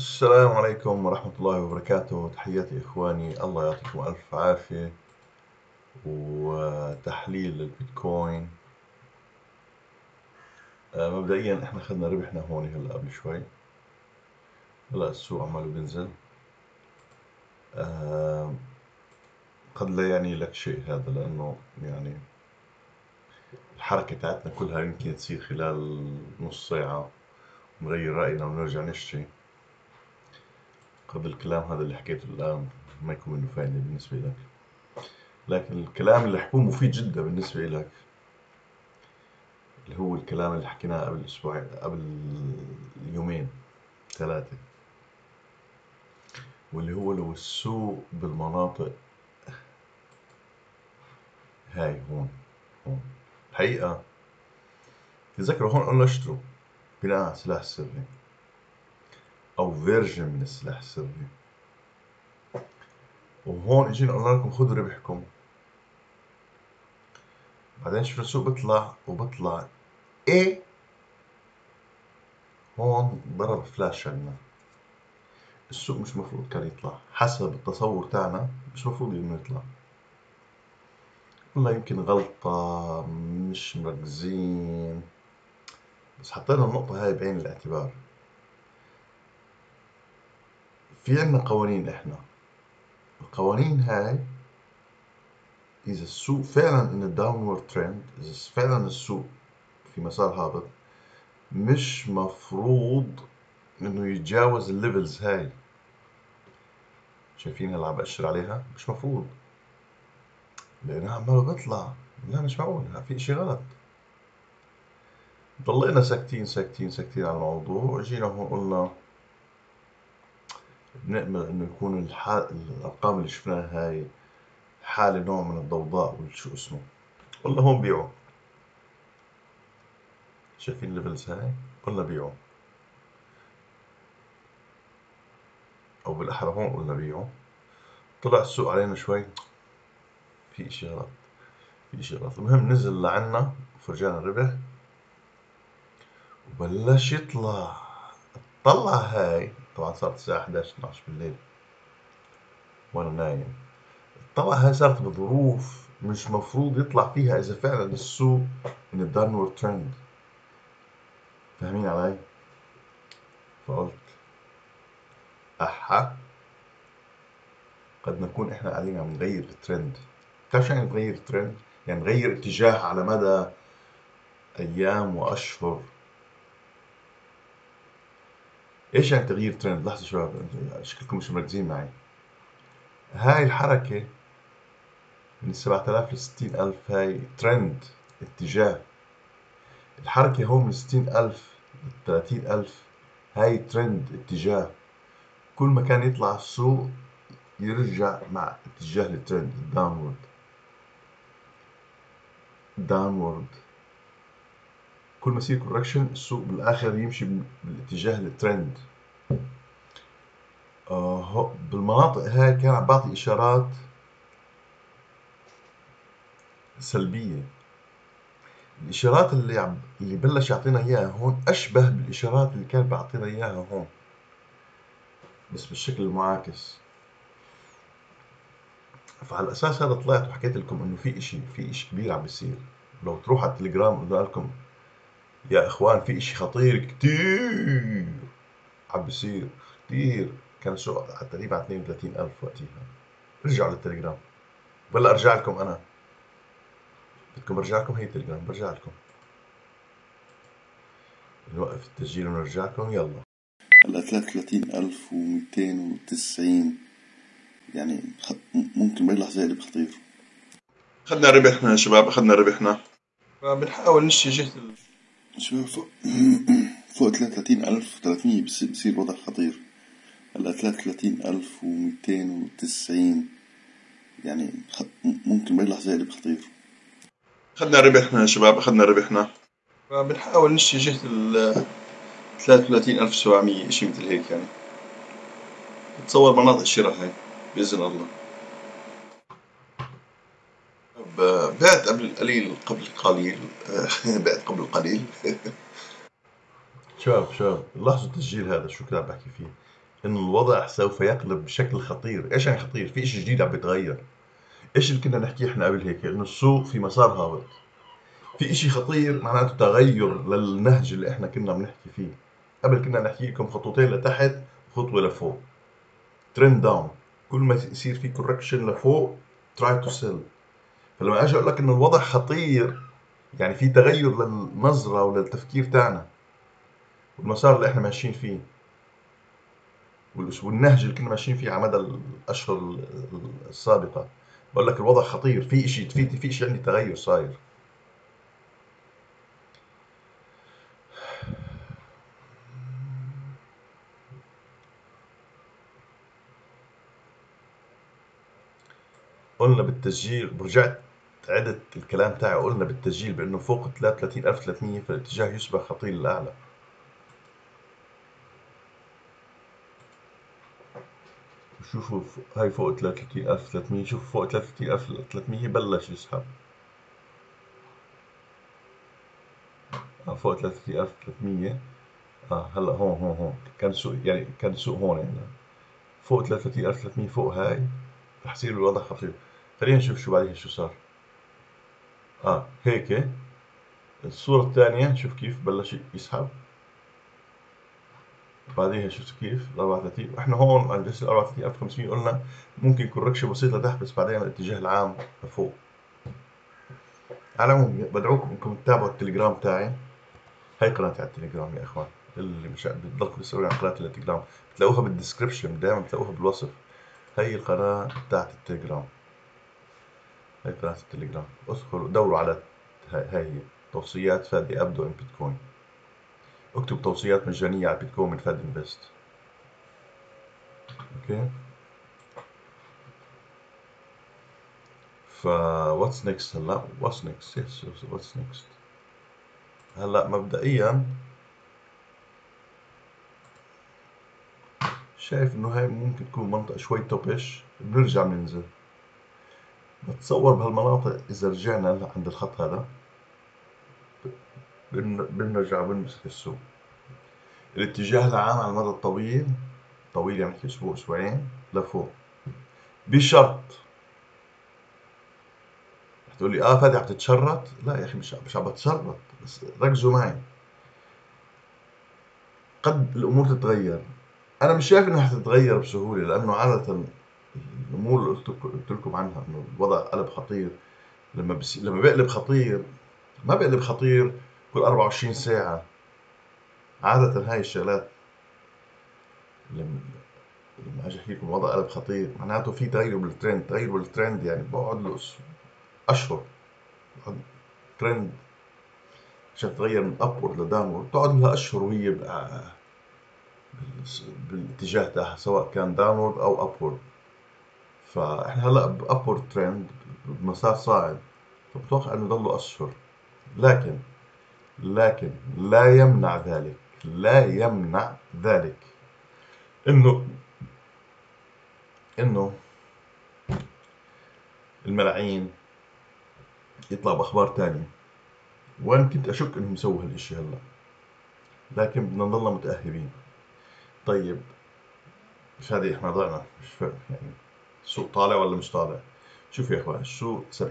السلام عليكم ورحمة الله وبركاته. تحياتي إخواني، الله يعطيكم ألف عافية. وتحليل البيتكوين مبدئيا إحنا خدنا ربحنا هون هلا قبل شوي، هلا السوق عماله بينزل. قد لا يعني لك شيء هذا، لأنه يعني الحركة تاعتنا كلها يمكن تصير خلال نص ساعة ونغير رأينا ونرجع نشتري. قبل الكلام هذا اللي حكيته الآن ما يكون منه فايدة بالنسبة لك، لكن الكلام اللي حكوه مفيد جدا بالنسبة لك، اللي هو الكلام اللي حكيناه قبل أسبوعين، قبل يومين ثلاثة، واللي هو لو السوق بالمناطق هاي هون الحقيقة تذكروا هون قلنا اشتروا بناء على سلاح سري أو فيرجن من السلاح السري، وهون اجينا قلنا لكم خذوا ربحكم. بعدين شوفوا السوق بطلع وبطلع، إيه هون ضرب فلاش عنا. السوق مش مفروض كان يطلع حسب التصور تاعنا، مش مفروض إنه يطلع، والله يمكن غلطة مش مركزين، بس حطينا النقطة هاي بعين الاعتبار. في عنا قوانين، احنا القوانين هاي اذا السوق فعلا ان الداونورد ترند، اذا فعلا السوق في مسار هابط مش مفروض انه يتجاوز الليفلز هاي. شايفين هلا عم بأشر عليها، مش مفروض لانها عماله بطلع. لا مش معقول، في اشي غلط. ضلينا ساكتين ساكتين ساكتين على الموضوع، اجينا هون قلنا بنأمل إنه يكون الأرقام اللي شفناها هاي حالة نوع من الضوضاء والشو اسمه. قلنا هون بيعوا، شايفين الليفلز هاي؟ قلنا بيعوا، أو بالأحرى هون قلنا بيعوا. طلع السوق علينا شوي، في إشي غلط، في إشي غلط. المهم نزل لعنا فرجعنا الربح وبلش يطلع. طلع هاي طبعا صارت الساعة 11 12 بالليل وأنا نايم. الطلعة هاي صارت بظروف مش مفروض يطلع فيها إذا فعلا السوق من الداونورد ترند. فاهمين علي؟ فقلت أحا قد نكون إحنا قاعدين عم نغير الترند. بتعرف شو يعني نغير الترند؟ يعني نغير اتجاه على مدى أيام وأشهر. ايش يعني تغيير ترند؟ لحظة شباب، شكلكم مش مركزين معي. هاي الحركة من 7000 ل 60000 هاي ترند، اتجاه. الحركة هون من 60000 ل 30000 هاي ترند، اتجاه. كل ما كان يطلع السوق يرجع مع اتجاه الترند الداونورد. داونورد كل ما يصير كوركشن السوق بالاخر يمشي بالاتجاه الترند. بالمناطق هاي كان عم بعطي اشارات سلبيه. الاشارات اللي بلش يعطينا اياها هون اشبه بالاشارات اللي كان بيعطينا اياها هون، بس بالشكل المعاكس. فعلى الاساس هذا طلعت وحكيت لكم انه في اشي كبير عم بيصير. لو تروح على التليجرام قلنا لكم يا اخوان في اشي خطير كتير عم بيصير كتير. كان السوق تقريبا على 32000 وقتها. رجعوا للتليجرام، بلا ارجع لكم، انا بدكم ارجع لكم هي التليجرام، برجع لكم. نوقف التسجيل ونرجع لكم. يلا هلا 33290، يعني ممكن باي لحظه يقلب خطير. اخذنا ربحنا يا شباب، اخذنا ربحنا، بنحاول نشي جهه شباب. فوق 33300 بصير وضع خطير. هلا 33290، يعني ممكن باي لحظة يقلب خطير. أخذنا ربحنا يا شباب، أخذنا ربحنا، بنحاول نشي جهة ال 33700، إشي مثل هيك يعني. بتصور مناطق الشراء هاي بإذن الله. بعت قبل قليل، قبل قليل بعت قبل قليل. شباب اللحظة التسجيل هذا شو كنت عم بحكي فيه؟ ان الوضع سوف يقلب بشكل خطير. ايش يعني خطير؟ في شيء جديد عم بيتغير. ايش اللي كنا نحكيه احنا قبل هيك؟ انه السوق في مسار هابط. في شيء خطير معناته تغير للنهج اللي احنا كنا بنحكي فيه. قبل كنا نحكي لكم خطوتين لتحت وخطوه لفوق. ترند داون، كل ما يصير في كوركشن لفوق تراي تو سيل. فلما اجي اقول لك انه الوضع خطير يعني في تغير للنظره وللتفكير تاعنا والمسار اللي احنا ماشيين فيه والنهج اللي كنا ماشيين فيه على مدى الاشهر السابقه. بقول لك الوضع خطير، في شيء في شيء عندي تغير صاير. قلنا بالتسجيل، رجعت عدت الكلام تاعي، قلنا بالتسجيل بانه فوق 33300 فالاتجاه يصبح خطير للاعلى. شوفوا هاي فوق 33300، شوفوا فوق 33300 بلش يسحب. فوق 33300 هلا هون كان سوق، يعني كان سوق هون يعني. فوق 33300 فوق هاي رح يصير الوضع خطير. خلينا نشوف شو بعدها شو صار. هيك الصورة الثانية، شوف كيف بلش يسحب. بعديها شفت كيف 34، احنا هون على جسر 34500 قلنا ممكن كوركشن بسيط لتحت بس بعدين الاتجاه العام لفوق. على العموم بدعوكم انكم تتابعوا التليجرام تاعي، هاي قناتي على التليجرام يا اخوان. اللي مش بتضلكم تسألوني عن قناة التليجرام بتلاقوها بالدسكربشن، دائما بتلاقوها بالوصف. هي القناة بتاعت التليجرام، هي قناة التليجرام، ادخلوا دوروا على هي توصيات فادي أبدو إن بيتكوين، اكتب توصيات مجانية على بيتكوين من فادي انفست. اوكي، فا واتس نيكست هلا؟ واتس نيكست، يس واتس نيكست. هلا مبدئيا شايف انه هاي ممكن تكون منطقة شوي توبش، بنرجع بننزل. بتصور بهالمناطق اذا رجعنا عند الخط هذا بنرجع بنمسك السوق. الاتجاه العام على المدى الطويل، طويل يعني اسبوع اسبوعين لفوق، بشرط. رح تقول لي فادي عم تتشرط، لا يا اخي مش عم بتشرط، بس ركزوا معي. قد الامور تتغير، أنا مش شايف إنها حتتغير بسهولة لأنه عادة الأمور اللي قلت لكم عنها إنه الوضع قلب خطير. لما بيقلب خطير، ما بيقلب خطير كل 24 ساعة عادة. هاي الشغلات لما أجي أحكي لكم الوضع قلب خطير معناته في تغير بالترند. تغير بالترند يعني بقعد له أشهر ترند عشان تغير من أبورد لداونورد، بتقعد لها أشهر وهي بالاتجاه تاعها سواء كان داونورد او ابورد. فاحنا هلا بابورد ترند بمسار صاعد، فبتوقع انه ضلوا اشهر. لكن لا يمنع ذلك انه الملاعين يطلع باخبار تانية، وانا كنت اشك انهم سووا هالشيء هلا، لكن بدنا نضلنا متاهبين. طيب مش هذه احنا ضعنا، مش فاهم يعني السوق طالع ولا مش طالع. شوف يا اخوان السوق 70-80%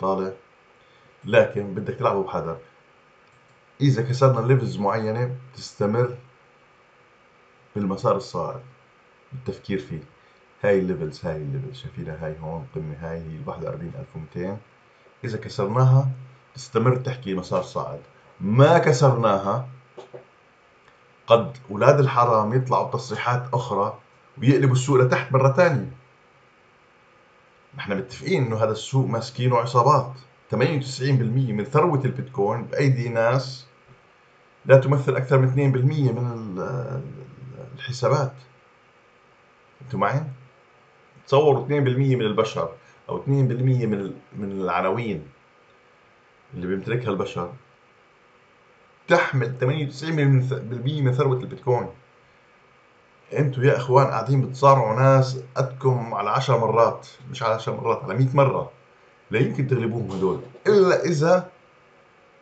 طالع، لكن بدك تلعبه بحذر. اذا كسرنا ليفلز معينه بتستمر بالمسار الصاعد بالتفكير فيه. هاي الليفلز شايفينها، هاي هون قمه، هاي هي 41200. اذا كسرناها بتستمر تحكي مسار صاعد، ما كسرناها قد أولاد الحرام يطلعوا بتصريحات أخرى ويقلبوا السوق لتحت مرة تانية. احنا متفقين إنه هذا السوق ماسكينه عصابات. 98% من ثروة البيتكوين بأيدي ناس لا تمثل أكثر من 2% من الحسابات. أنتوا معي؟ تصوروا 2% من البشر أو 2% من العناوين اللي بيمتلكها البشر تحمل 98% من ثروة البيتكوين. انتوا يا اخوان قاعدين بتصارعوا ناس قدكم على 10 مرات، مش على 10 مرات، على 100 مرة، لا يمكن تغلبوهم هدول الا اذا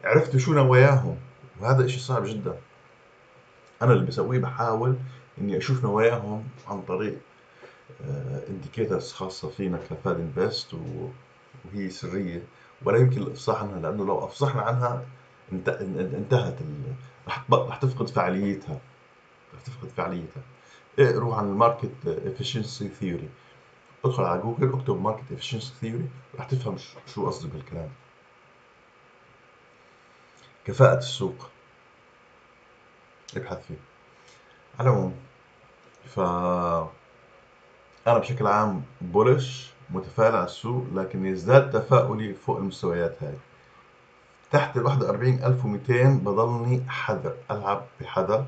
عرفتوا شو نواياهم، وهذا اشي صعب جدا. انا اللي بسويه بحاول اني اشوف نواياهم عن طريق انديكيترز خاصه فينا كفاد انفست، وهي سريه ولا يمكن الافصاح عنها، لانه لو افصحنا عنها انتهت رح تفقد فعاليتها، اقروا عن الماركت افشنسي ثيوري، ادخل على جوجل اكتب ماركت افشنسي ثيوري رح تفهم شو قصدي بالكلام. كفاءة السوق ابحث فيه. على العموم أنا بشكل عام بولش متفائل على السوق، لكن يزداد تفاؤلي فوق المستويات هاي. تحت ال 41,200 بضلني حذر، ألعب بحذر،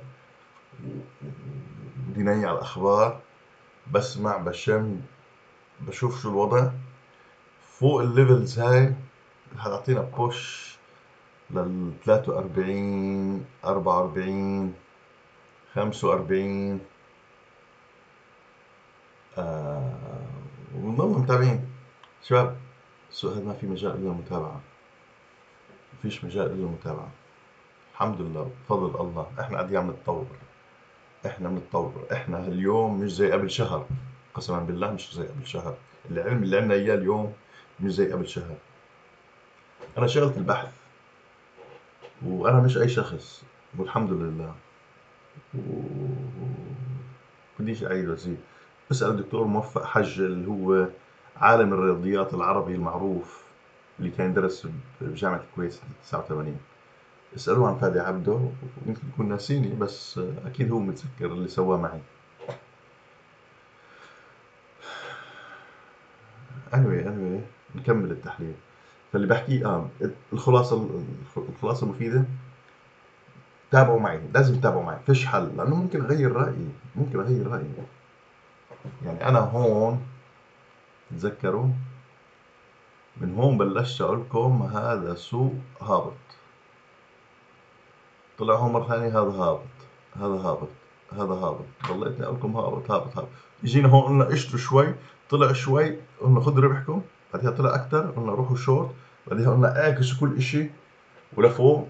ديني على الأخبار، بسمع بشم بشوف شو الوضع. فوق الليفلز هاي هتعطينا بوش لل 43 44 45 ونضل متابعين. شباب السوق هذا ما في مجال إلا متابعة، مفيش مجال إلا متابعة. الحمد لله بفضل الله إحنا قاعدين عم نتطور، إحنا اليوم مش زي قبل شهر، قسما بالله مش زي قبل شهر. العلم اللي عندنا إياه اليوم مش زي قبل شهر. أنا شغلت البحث، وأنا مش أي شخص، والحمد لله. بديش أعيد وزيد، اسأل الدكتور موفق حج اللي هو عالم الرياضيات العربي المعروف اللي كان يدرس بجامعة الكويت سنة 89، اسألوه عن فادي عبده، يمكن يكون ناسيني بس أكيد هو متذكر اللي سواه معي. anyway نكمل التحليل. فاللي بحكيه الخلاصة المفيدة، تابعوا معي، لازم تتابعوا معي، فيش حل، لأنه ممكن أغير رأيي، يعني أنا هون تتذكروا من هون بلشت أقول لكم هذا سوق هابط، طلع هون مرة ثانية هذا هابط، ضليتني أقول لكم هابط هابط هابط، إجينا هون قلنا اشتروا شوي، طلع شوي قلنا خذوا ربحكم، بعدها طلع أكثر قلنا روحوا شورت، بعدها قلنا اعكسوا كل إشي ولفوه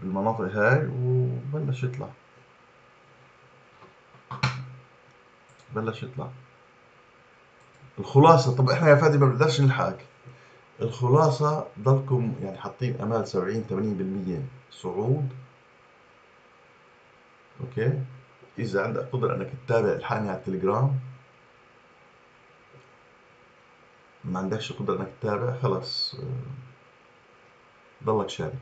بالمناطق هاي وبلش يطلع، الخلاصة. طب احنا يا فادي ما بنقدرش نلحقك. الخلاصة ضلكم يعني حاطين امال 70-80% صعود، اوكي؟ إذا عندك قدرة انك تتابع الحقني على التليجرام، ما عندكش قدرة انك تتابع خلاص ضلك شاري،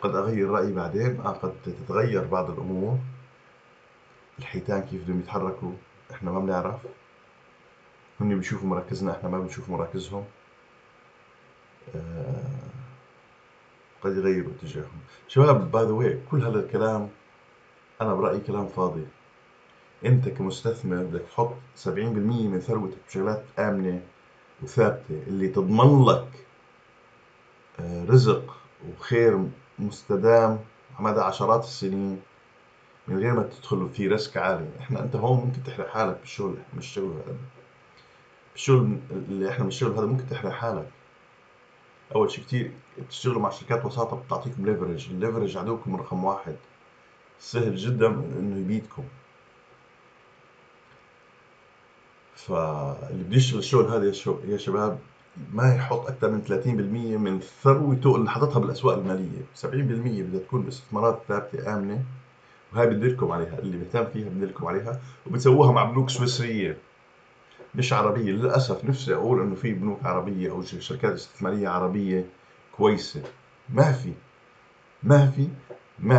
قد أغير رأيي بعدين، قد تتغير بعض الأمور، الحيتان كيف بدهم يتحركوا إحنا ما بنعرف، هن بيشوفوا مراكزنا إحنا ما بنشوف مراكزهم، قد يغيروا اتجاههم. شباب باي ذا واي كل هذا الكلام أنا برأيي كلام فاضي. أنت كمستثمر بدك تحط 70% من ثروتك بشغلات آمنة وثابتة اللي تضمن لك رزق وخير مستدام على مدى عشرات السنين من غير ما تدخل في ريسك عالي. انت هون ممكن تحرق حالك بالشغل، بالشغل اللي احنا بنشتغله هذا ممكن تحرق حالك. اول شيء كثير بتشتغلوا مع شركات وساطة بتعطيكم ليفرج، الليفرج عدوكم رقم واحد، سهل جدا انه يبيدكم. فاللي بده يشتغل الشغل هذا يا شباب ما يحط أكثر من 30% من ثروته اللي حاططها بالأسواق المالية، 70% بدها تكون باستثمارات ثابتة آمنة، وهي بدي لكم عليها، اللي بيهتم فيها بدي لكم عليها، وبتسووها مع بنوك سويسرية مش عربية. للأسف نفسي أقول إنه في بنوك عربية أو شركات استثمارية عربية كويسة، ما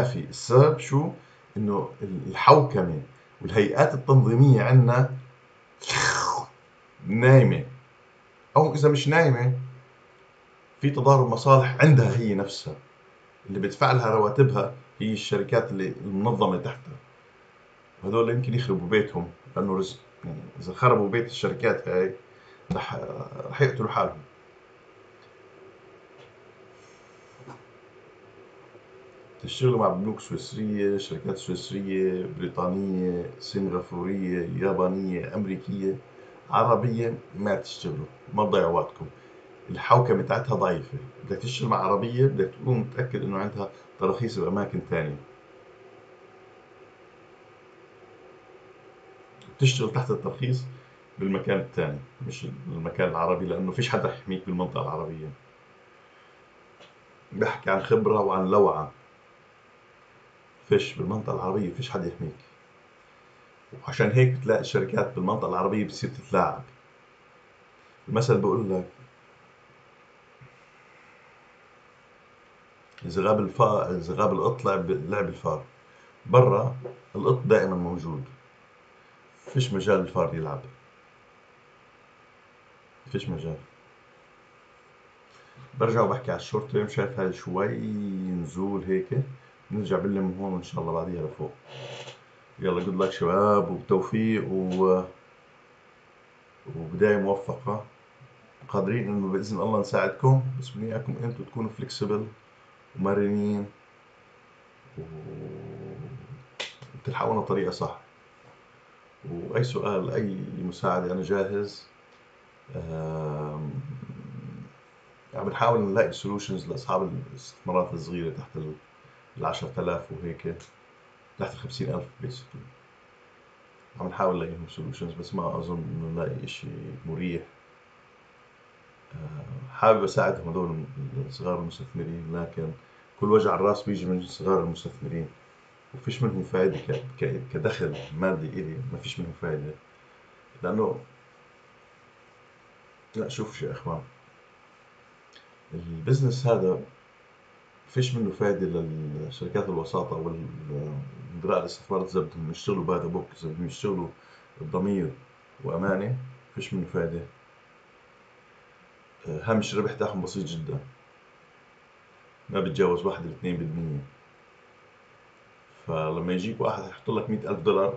في السبب شو؟ إنه الحوكمة والهيئات التنظيمية عندنا نايمة، أو إذا مش نايمة في تضارب مصالح عندها هي نفسها، اللي بيدفع لها رواتبها هي الشركات اللي المنظمة تحتها، وهذول يمكن يخربوا بيتهم، لأنه رزق، يعني إذا خربوا بيت الشركات هاي رح يقتلوا حالهم. تشتغلوا مع بنوك سويسرية، شركات سويسرية، بريطانية، سنغافورية، يابانية، أمريكية، عربية ما تشتغلوا، ما تضيعوا وقتكم، الحوكمة تاعتها ضعيفة. بدك تشتغل مع عربية بدك تكون متأكد إنه عندها تراخيص بأماكن تانية، بتشتغل تحت الترخيص بالمكان الثاني مش المكان العربي، لأنه فيش حدا يحميك بالمنطقة العربية. بحكي عن خبرة وعن لوعة، فيش بالمنطقة العربية فيش حدا يحميك، وعشان هيك بتلاقي الشركات بالمنطقة العربية بتصير تتلاعب. المثل بقول لك إذا غاب الفار، إذا غاب القط لعب الفار. برا القط دائما موجود، فيش مجال الفار يلعب، فيش مجال. برجع وبحكي على الشورت تيرم، شايف هاي شوي نزول هيك، بنرجع بنلم هون وإن شاء الله بعديها لفوق. يلا جود لك شباب، وبالتوفيق وبداية موفقة. قادرين إنه بإذن الله نساعدكم، بس بدي إياكم أنتم تكونوا فلكسبل ومرنين وتلحقونا بطريقة صح. وأي سؤال أي مساعدة أنا جاهز. عم بنحاول نلاقي سولوشنز لأصحاب الاستثمارات الصغيرة تحت ال 10,000 وهيك، تحت ال 50,000 بيسكلي. عم نحاول نلاقيهم سولوشنز، بس ما أظن إنه نلاقي إشي مريح. حابب أساعدهم هذول الصغار المستثمرين، لكن كل وجع الراس بيجي من صغار المستثمرين، وفيش منهم فائدة كدخل مادي إلي، ما فيش منهم فائدة. لأنه لا، شوف يا إخوان، البزنس هذا فيش منه فائدة للشركات الوساطة والمدراء الاستثمارات. إذا بدهم يشتغلوا بهذا بوك، إذا بدهم يشتغلوا بضمير وأمانة، فيش منه فائدة. هامش الربح تاعهم بسيط جدا، ما بتجاوز 1 ل 2%. فلما يجيك واحد يحط لك $100,000،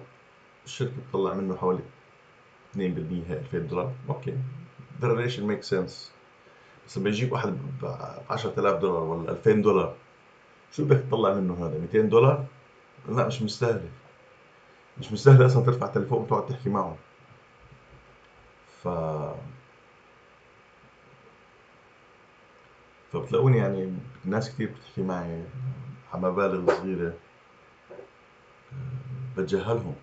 الشركة بتطلع منه حوالي 2%، هاي $2,000. اوكي، variation makes sense. بس لما يجيك واحد $10,000 ولا $2,000، شو بدك تطلع منه هذا؟ $200؟ لا، مش مستاهلة، مش مستاهلة اصلا ترفع تليفون وتقعد تحكي معه. فبتلاقوني يعني ناس كتير بتحكي معي على مبالغ صغيرة، بتجاهلهم.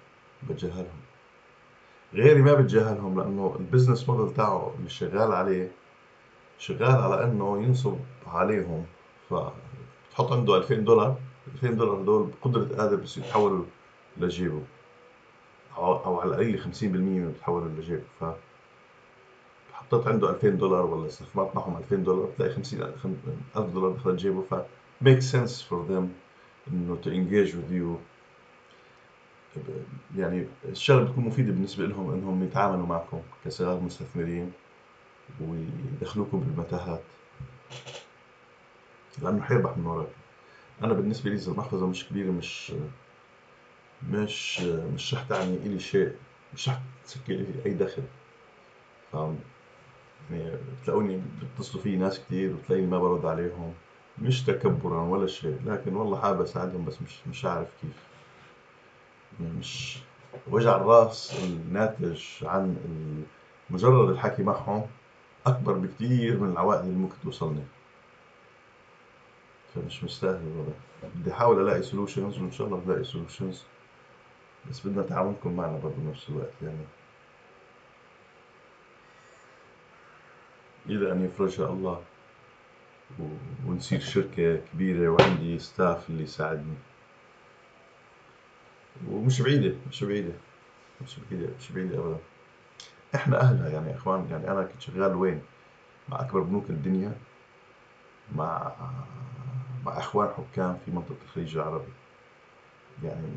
غيري ما بتجاهلهم، لأنه البزنس موديل تاعه اللي شغال عليه شغال على إنه ينصب عليهم. فبتحط عنده $2,000، $2,000 هدول بقدرة قادر بس يتحولوا لجيبه، أو على القليل 50% بتحولوا لجيبه. فحطيت عنده $2,000 ولا استثمرت معهم $2,000، بتلاقي $50,000 دخل جيبه. ف make sense for them إنه to engage with you. يعني الشغلة بتكون مفيدة بالنسبة لهم، إنهم يتعاملوا معكم كصغار مستثمرين ويدخلوكم بالمتاهات، لأنه حيربح من وراك. أنا بالنسبة لي إذا المحفظة مش كبيرة، مش رح تعني إلي شيء، مش رح تسكر لي أي دخل. ف يعني بتلاقوني بيتصلوا فيي ناس كتير وتلاقيني ما برد عليهم، مش تكبرا ولا شيء، لكن والله حابب أساعدهم، بس مش عارف كيف. مش وجع الراس الناتج عن مجرد الحكي معهم أكبر بكتير من العوائد اللي ممكن توصلني، فمش مستاهل الوضع. بدي أحاول ألاقي سولوشنز، وإن شاء الله بلاقي سولوشنز، بس بدنا تعاونكم معنا برضه بنفس الوقت. يعني إلى أن يفرجها الله ونصير شركة كبيرة وعندي ستاف اللي يساعدني، ومش بعيدة مش بعيدة مش بعيدة مش بعيدة أبدا. إحنا أهلها يعني يا إخوان. يعني أنا كنت شغال وين؟ مع أكبر بنوك الدنيا، مع إخوان حكام في منطقة الخليج العربي، يعني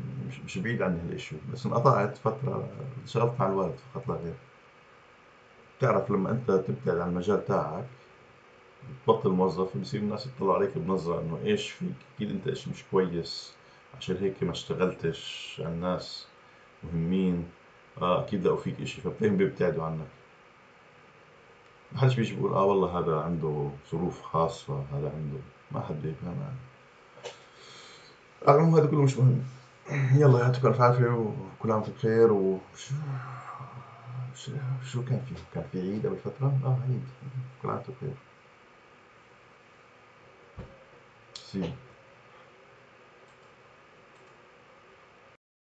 مش بعيد عن هالإشي. بس انقطعت فترة، شغلت مع الوالد فقط لا غير. بتعرف لما أنت تبتعد عن المجال تاعك بتبطل موظف، بصير الناس تطلع عليك بنظرة إنه إيش فيك، أكيد أنت إشي مش كويس، عشان هيك ما اشتغلتش، الناس مهمين، اكيد لقوا فيك اشي، فبتهم بيبتعدوا عنك. ما حدش بيجي بيقول والله هذا عنده ظروف خاصة، هذا عنده، ما حد بيفهم يعني. على العموم هذا كله مش مهم. يلا يعطيكم الف عافية وكل عام وانتم بخير. شو كان فيه؟ كان في عيد قبل فترة؟ عيد. كل عام وانتم بخير.